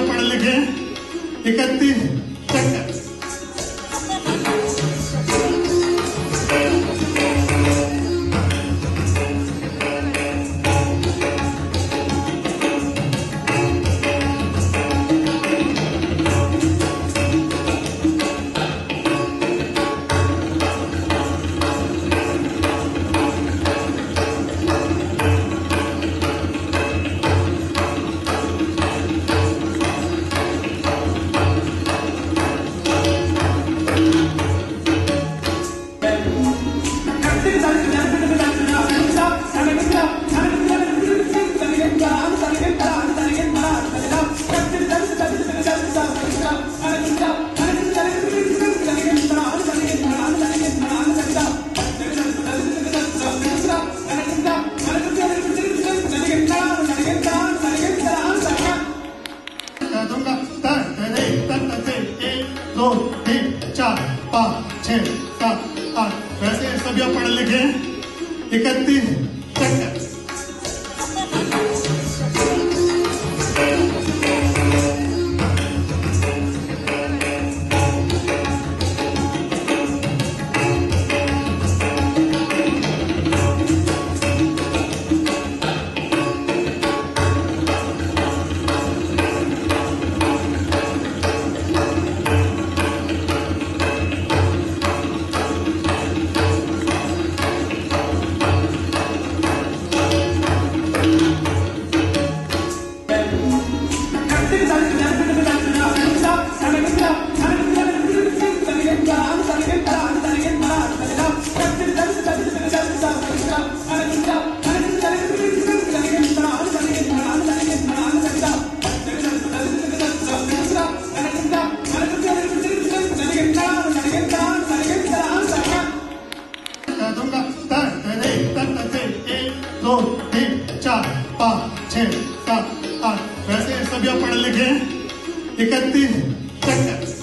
बढ़िया पढ़ लिखे 31 6, 7, 8 वैसे सभी आप पढ़ लिखे 31 5, 6, 7, 8 वैसे सभी आप पढ़ लिखे 31